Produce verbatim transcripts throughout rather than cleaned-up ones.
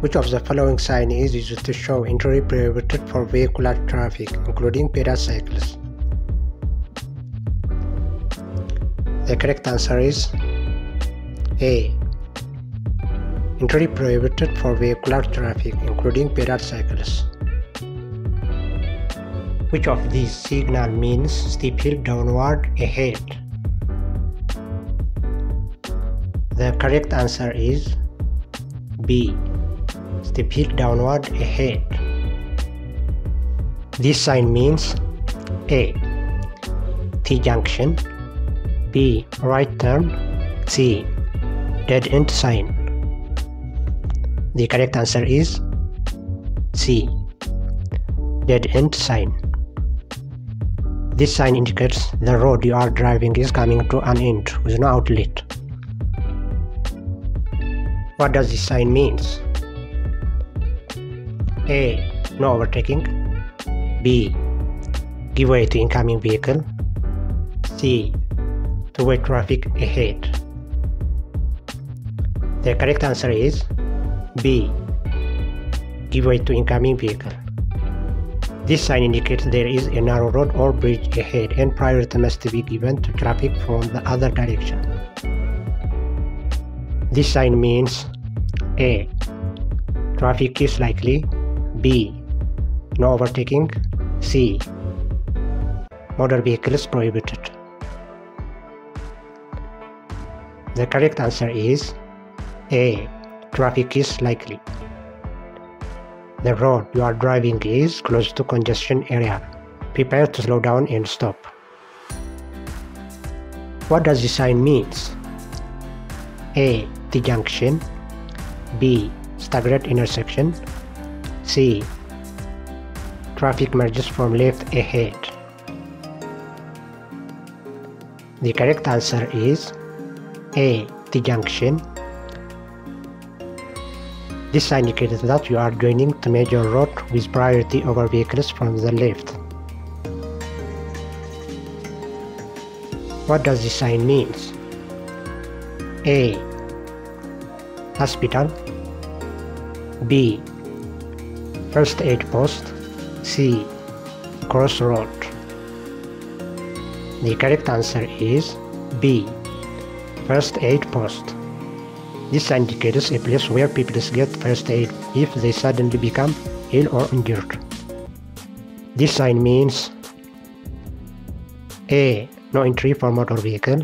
Which of the following sign is used to show entry prohibited for vehicular traffic, including paracyclists? The correct answer is A. Entry prohibited for vehicular traffic, including paracyclists. Which of these signal means steep hill downward ahead? The correct answer is B. Steep hill downward ahead. This sign means A. T-junction, B. Right turn, C. Dead-end sign. The correct answer is C. Dead-end sign. This sign indicates the road you are driving is coming to an end with no outlet. What does this sign mean? A. No overtaking, B. Give way to incoming vehicle, C. To avoid traffic ahead. The correct answer is B. Give way to incoming vehicle. This sign indicates there is a narrow road or bridge ahead and priority must be given to traffic from the other direction. This sign means A. Traffic is likely, B. No overtaking, C. Motor vehicles prohibited. The correct answer is A. Traffic is likely. The road you are driving is close to congestion area. Prepare to slow down and stop. What does this sign mean? A. T-junction, B. Staggered intersection, C. Traffic merges from left ahead. The correct answer is A. T-junction. This sign indicates that you are joining the major road with priority over vehicles from the left. What does this sign mean? A. Hospital, B. First aid post, C. Crossroad. The correct answer is B. First aid post. This indicates a place where people get first aid if they suddenly become ill or injured. This sign means A. No entry for motor vehicle,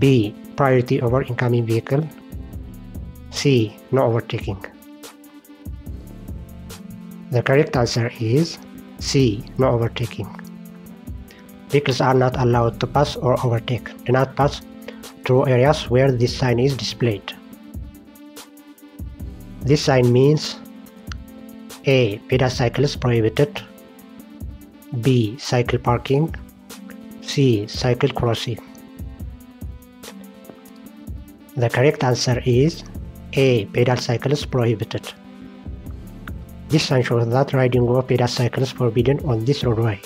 B. Priority over incoming vehicle, C. No overtaking. The correct answer is C. No overtaking. Vehicles are not allowed to pass or overtake. Do not pass through areas where this sign is displayed. This sign means A. Pedestrians prohibited, B. Cycle parking, C. Cycle crossing. The correct answer is A. Pedal cycles prohibited. This sign shows that riding over pedal cycles forbidden on this roadway.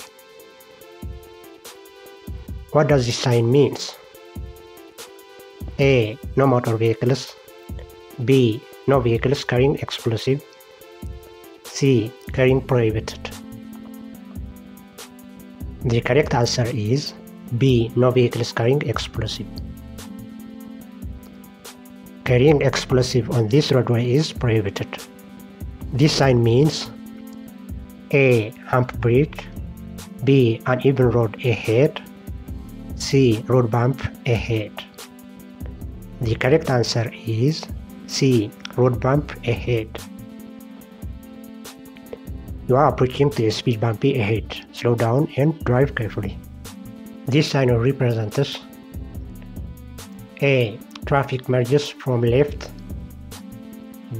What does this sign mean? A. No motor vehicles, B. No vehicles carrying explosive, C. Carrying prohibited. The correct answer is B. No vehicles carrying explosive. Carrying explosive on this roadway is prohibited. This sign means A. Hump bridge, B. Uneven road ahead, C. Road bump ahead. The correct answer is C. Road bump ahead. You are approaching the speed bump ahead. Slow down and drive carefully. This sign represents A. Traffic merges from left,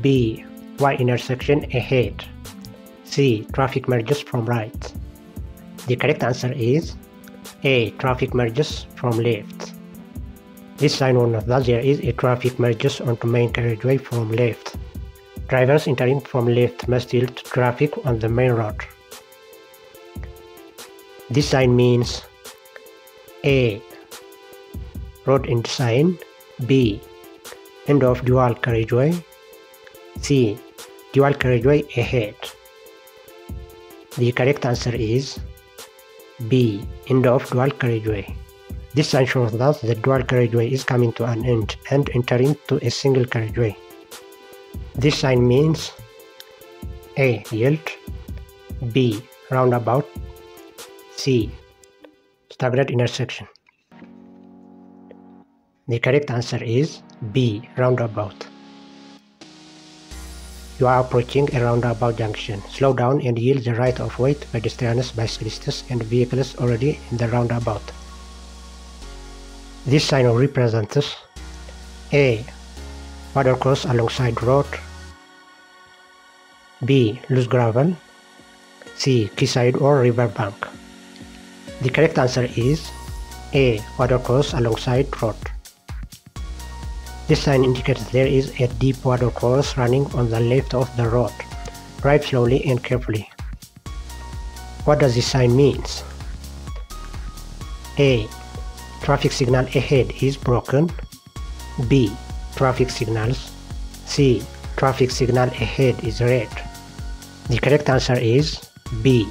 B. Y intersection ahead, C. Traffic merges from right. The correct answer is A. Traffic merges from left. This sign warns that there is a traffic merges onto main carriageway from left. Drivers entering from left must yield to traffic on the main road. This sign means A. Road end sign, B. End of dual carriageway, C. dual carriageway ahead. The correct answer is B, end of dual carriageway. This ensures that the dual carriageway is coming to an end and entering to a single carriageway. This sign means A, yield, B, roundabout, C, staggered intersection. The correct answer is B, roundabout. You are approaching a roundabout junction. Slow down and yield the right of way to pedestrians, bicyclists, and vehicles already in the roundabout. This sign represents A, water cross alongside road, B, loose gravel, C, quayside or river bank. The correct answer is A, water cross alongside road. This sign indicates there is a deep water course running on the left of the road. Drive slowly and carefully. What does this sign mean? A, traffic signal ahead is broken. B, traffic signals. C, traffic signal ahead is red. The correct answer is B,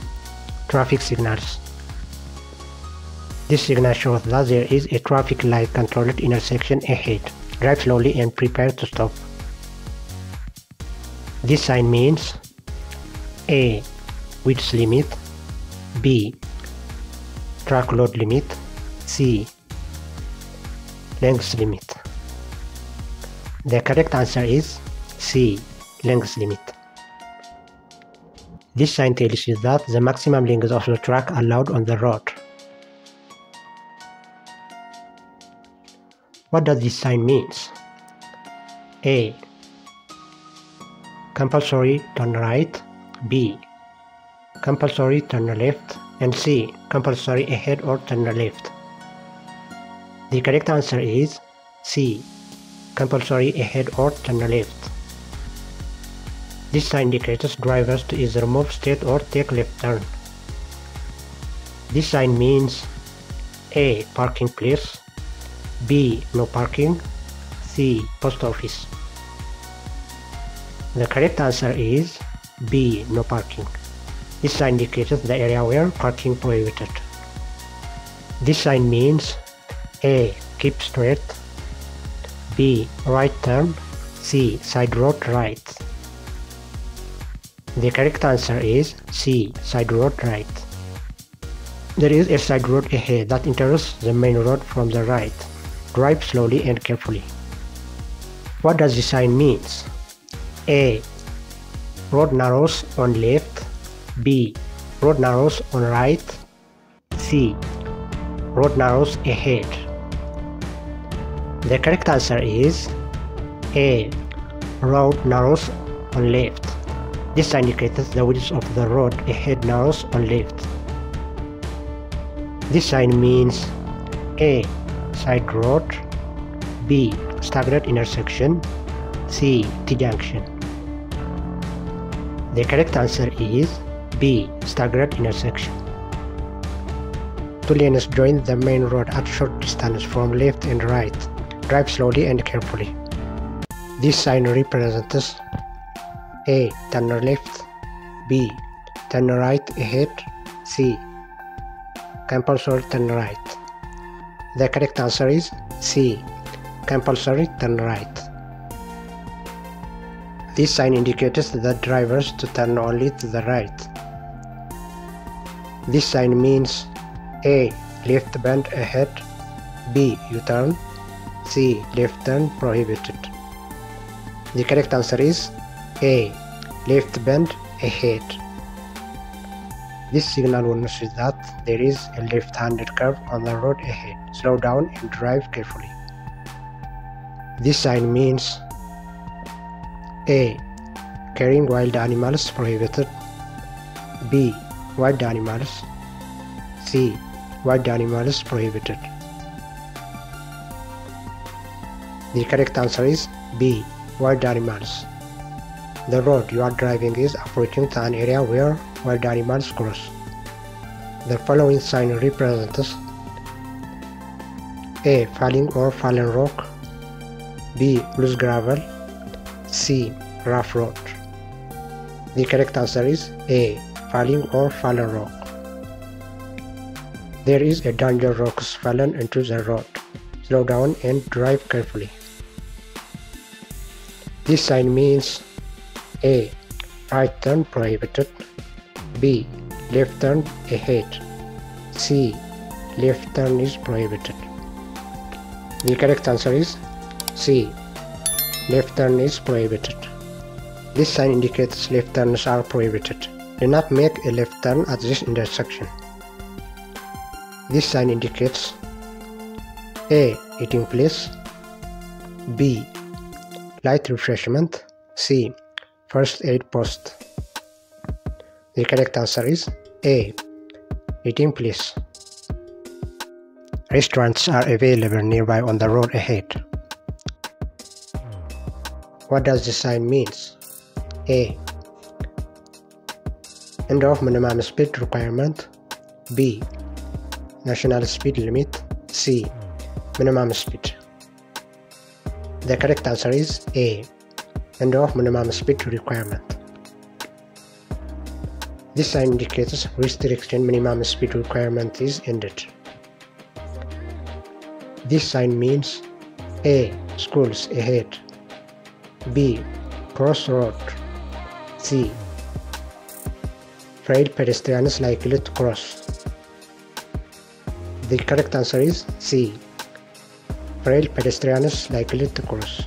traffic signals. This signal shows that there is a traffic light controlled intersection ahead. Drive slowly and prepare to stop. This sign means A, width limit, B, truck load limit, C, length limit. The correct answer is C, length limit. This sign tells you that the maximum length of the truck allowed on the road. What does this sign mean? A, compulsory turn right, B, compulsory turn left, and C, compulsory ahead or turn left. The correct answer is C, compulsory ahead or turn left. This sign indicates drivers to either move straight or take left turn. This sign means A, parking place, B, no parking, C, post office. The correct answer is B, no parking. This sign indicates the area where parking prohibited. This sign means A, keep straight, B, right turn, C, side road right. The correct answer is C, side road right. There is a side road ahead that enters the main road from the right. Drive slowly and carefully. What does this sign mean? A, road narrows on left, B, road narrows on right, C, road narrows ahead. The correct answer is A, road narrows on left. This sign indicates the width of the road ahead narrows on left. This sign means A, side road, B, staggered intersection, C, T-junction. The correct answer is B, staggered intersection. Two lanes join the main road at short distance from left and right. Drive slowly and carefully. This sign represents A, turn left, B, turn right ahead, C, compulsory turn right. The correct answer is C, compulsory turn right. This sign indicates that drivers to turn only to the right. This sign means A, left bend ahead, B, U-turn, C, left turn prohibited. The correct answer is A, left bend ahead. This signal will notice that there is a left-handed curve on the road ahead. Slow down and drive carefully. This sign means A, carrying wild animals prohibited, B, wild animals, C, wild animals prohibited. The correct answer is B, wild animals. The road you are driving is approaching to an area where wild animals cross. The following sign represents A, falling or fallen rock, B, loose gravel, C, rough road. The correct answer is A. Falling or fallen rock. There is a danger rocks fallen into the road. Slow down and drive carefully. This sign means A. Right turn prohibited. B. Left turn ahead. C. Left turn is prohibited. The correct answer is C. Left turn is prohibited. This sign indicates left turns are prohibited. Do not make a left turn at this intersection. This sign indicates A. Eating place. B. Light refreshment. C. First aid post. The correct answer is A. Eating place. Restaurants are available nearby on the road ahead. What does the sign means? A. End of minimum speed requirement. B. National speed limit. C. Minimum speed. The correct answer is A. End of minimum speed requirement. This sign indicates restriction minimum speed requirement is ended. This sign means A. Schools ahead. B. Crossroad. C. Freed pedestrians likely to cross. The correct answer is C. Freed pedestrians likely to cross.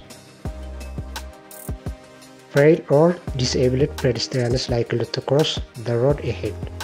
Freed or disabled pedestrians likely to cross the road ahead.